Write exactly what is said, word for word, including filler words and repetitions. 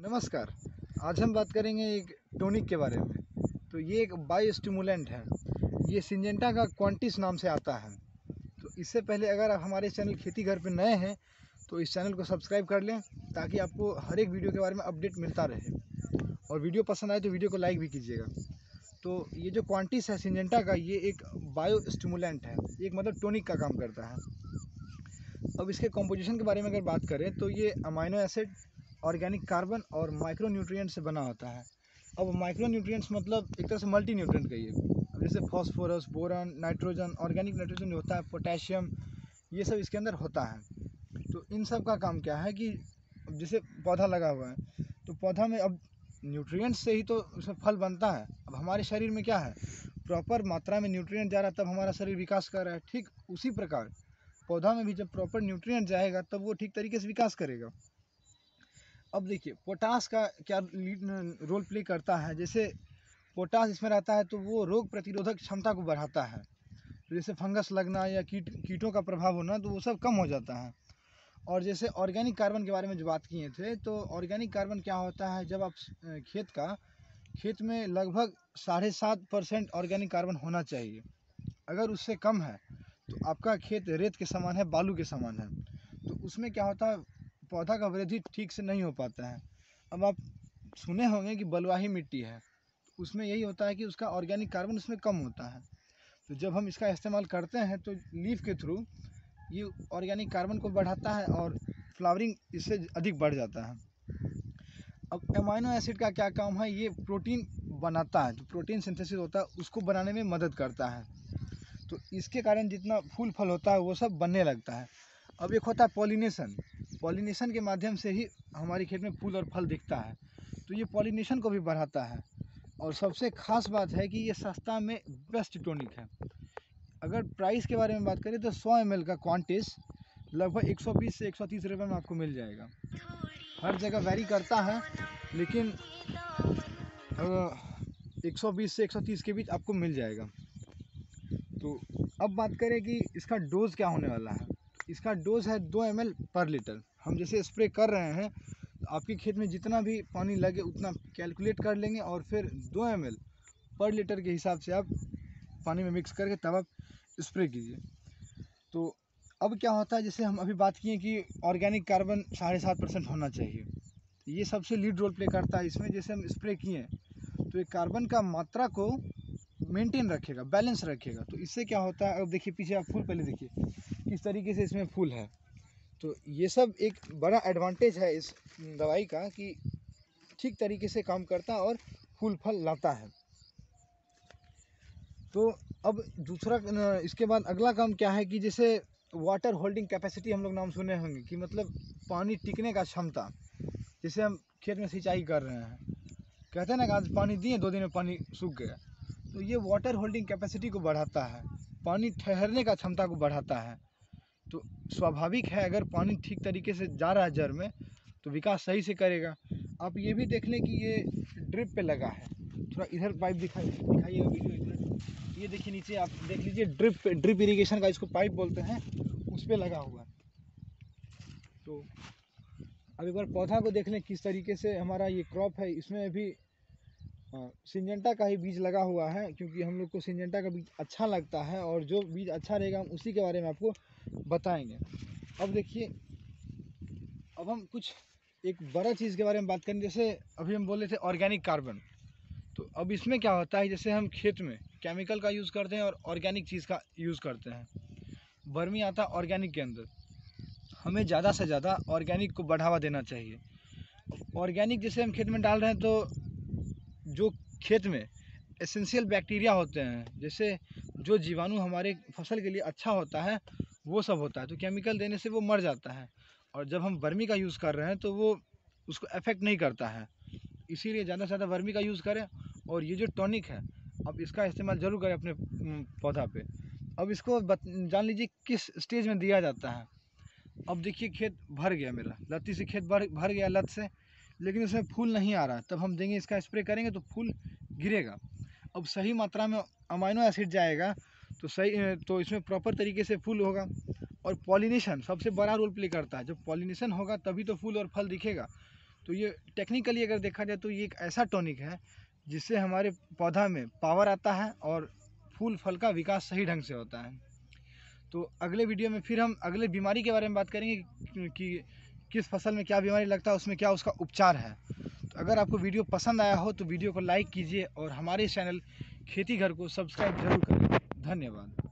नमस्कार, आज हम बात करेंगे एक टॉनिक के बारे में। तो ये एक बायो स्टिमुलेंट है, ये सिंजेंटा का क्वांटिस नाम से आता है। तो इससे पहले अगर आप हमारे चैनल खेती घर पे नए हैं तो इस चैनल को सब्सक्राइब कर लें ताकि आपको हर एक वीडियो के बारे में अपडेट मिलता रहे, और वीडियो पसंद आए तो वीडियो को लाइक भी कीजिएगा। तो ये जो क्वांटिस है सिंजेंटा का, ये एक बायो स्टिमुलेंट है, एक मतलब टॉनिक का काम करता है। अब इसके कॉम्पोजिशन के बारे में अगर बात करें तो ये अमाइनो एसिड, ऑर्गेनिक कार्बन और माइक्रो न्यूट्रिएंट्स से बना होता है। अब माइक्रो न्यूट्रिएंट्स मतलब एक तरह से मल्टी न्यूट्रिएंट का ये, अब जैसे phosphorus, boron, nitrogen, organic nitrogen जो होता है, पोटेशियम, ये सब इसके अंदर होता है। तो इन सब का काम क्या है कि जैसे पौधा लगा हुआ है तो पौधा में अब न्यूट्रिएंट्स से ही तो उसमें फल बनता है। अब हमारे शरीर में क्या है, प्रॉपर मात्रा में न्यूट्रिएंट जा रहा है तब हमारा शरीर विकास कर रहा है। ठीक उसी प्रकार पौधा में भी जब प्रॉपर न्यूट्रिएंट जाएगा तब वो ठीक तरीके से विकास करेगा। अब देखिए पोटास का क्या रोल प्ले करता है, जैसे पोटास इसमें रहता है तो वो रोग प्रतिरोधक क्षमता को बढ़ाता है। तो जैसे फंगस लगना या कीट कीटों का प्रभाव होना तो वो सब कम हो जाता है। और जैसे ऑर्गेनिक कार्बन के बारे में जो बात किए थे, तो ऑर्गेनिक कार्बन क्या होता है, जब आप खेत का खेत में लगभग साढ़े सात परसेंट ऑर्गेनिक कार्बन होना चाहिए। अगर उससे कम है तो आपका खेत रेत के समान है, बालू के समान है। तो उसमें क्या होता है, पौधा का वृद्धि ठीक से नहीं हो पाता है। अब आप सुने होंगे कि बलुआही मिट्टी है, तो उसमें यही होता है कि उसका ऑर्गेनिक कार्बन उसमें कम होता है। तो जब हम इसका इस्तेमाल करते हैं तो लीफ के थ्रू ये ऑर्गेनिक कार्बन को बढ़ाता है और फ्लावरिंग इससे अधिक बढ़ जाता है। अब एमाइनो एसिड का क्या काम है, ये प्रोटीन बनाता है, जो प्रोटीन सिंथेसिस होता है उसको बनाने में मदद करता है। तो इसके कारण जितना फूल फल होता है वो सब बनने लगता है। अब एक होता है पॉलिनेशन, पॉलिनेशन के माध्यम से ही हमारे खेत में फूल और फल दिखता है। तो ये पॉलिनेशन को भी बढ़ाता है। और सबसे खास बात है कि ये सस्ता में बेस्ट टॉनिक है। अगर प्राइस के बारे में बात करें तो सौ एम एल का क्वांटिस लगभग एक सौ बीस से एक सौ तीस रुपए में आपको मिल जाएगा। हर जगह वैरी करता है, लेकिन एक सौ बीस से एक सौ तीस के बीच आपको मिल जाएगा। तो अब बात करें कि इसका डोज़ क्या होने वाला है। इसका डोज है दो एम एल पर लीटर। हम जैसे स्प्रे कर रहे हैं तो आपके खेत में जितना भी पानी लगे उतना कैलकुलेट कर लेंगे और फिर दो एम एल पर लीटर के हिसाब से आप पानी में मिक्स करके तब आप स्प्रे कीजिए। तो अब क्या होता है, जैसे हम अभी बात किए कि ऑर्गेनिक कार्बन साढ़े सात परसेंट होना चाहिए, ये सबसे लीड रोल प्ले करता है इसमें। जैसे हम स्प्रे किए तो ये कार्बन का मात्रा को मेंटेन रखेगा, बैलेंस रखेगा। तो इससे क्या होता है, अब देखिए पीछे आप फूल पहले देखिए किस तरीके से इसमें फूल है। तो ये सब एक बड़ा एडवांटेज है इस दवाई का कि ठीक तरीके से काम करता है और फूल फल लाता है। तो अब दूसरा इसके बाद अगला काम क्या है कि जैसे वाटर होल्डिंग कैपेसिटी, हम लोग नाम सुने होंगे कि मतलब पानी टिकने का क्षमता। जैसे हम खेत में सिंचाई कर रहे हैं, कहते हैं ना कि आज पानी दिए दो दिन में पानी सूख गया, तो ये वाटर होल्डिंग कैपेसिटी को बढ़ाता है, पानी ठहरने का क्षमता को बढ़ाता है। तो स्वाभाविक है अगर पानी ठीक तरीके से जा रहा है जड़ में तो विकास सही से करेगा। आप ये भी देख लें कि ये ड्रिप पे लगा है, थोड़ा इधर पाइप दिखाई दिखाइएगा वीडियो इधर, ये देखिए नीचे आप देख लीजिए ड्रिप पे, ड्रिप इरीगेशन का इसको पाइप बोलते हैं, उस पर लगा हुआ है। तो अब एक बार पौधा को देख लें किस तरीके से हमारा ये क्रॉप है, इसमें भी सिंजेंटा का ही बीज लगा हुआ है, क्योंकि हम लोग को सिंजेंटा का बीज अच्छा लगता है और जो बीज अच्छा रहेगा हम उसी के बारे में आपको बताएंगे। अब देखिए, अब हम कुछ एक बड़ा चीज़ के बारे में बात करें। जैसे अभी हम बोल रहे थे ऑर्गेनिक कार्बन, तो अब इसमें क्या होता है, जैसे हम खेत में केमिकल का यूज़ करते हैं और ऑर्गेनिक चीज़ का यूज़ करते हैं। बर्मी आता है ऑर्गेनिक के अंदर, हमें ज़्यादा से ज़्यादा ऑर्गेनिक को बढ़ावा देना चाहिए। ऑर्गेनिक जैसे हम खेत में डाल रहे हैं तो जो खेत में एसेंशियल बैक्टीरिया होते हैं, जैसे जो जीवाणु हमारे फसल के लिए अच्छा होता है वो सब होता है। तो केमिकल देने से वो मर जाता है, और जब हम वर्मी का यूज़ कर रहे हैं तो वो उसको अफेक्ट नहीं करता है। इसीलिए ज़्यादा से ज़्यादा वर्मी का यूज़ करें, और ये जो टॉनिक है अब इसका इस्तेमाल ज़रूर करें अपने पौधा पे। अब इसको जान लीजिए किस स्टेज में दिया जाता है। अब देखिए खेत भर गया मेरा, लत्ती से खेत भर भर गया लत से, लेकिन उसमें फूल नहीं आ रहा, तब हम देंगे इसका स्प्रे करेंगे तो फूल गिरेगा। अब सही मात्रा में अमाइनो एसिड जाएगा तो सही, तो इसमें प्रॉपर तरीके से फूल होगा। और पॉलिनेशन सबसे बड़ा रोल प्ले करता है, जब पॉलिनेशन होगा तभी तो फूल और फल दिखेगा। तो ये टेक्निकली अगर देखा जाए तो ये एक ऐसा टॉनिक है जिससे हमारे पौधा में पावर आता है और फूल फल का विकास सही ढंग से होता है। तो अगले वीडियो में फिर हम अगले बीमारी के बारे में बात करेंगे कि किस फसल में क्या बीमारी लगता है, उसमें क्या उसका उपचार है। तो अगर आपको वीडियो पसंद आया हो तो वीडियो को लाइक कीजिए और हमारे चैनल खेती घर को सब्सक्राइब जरूर करें। धन्यवाद।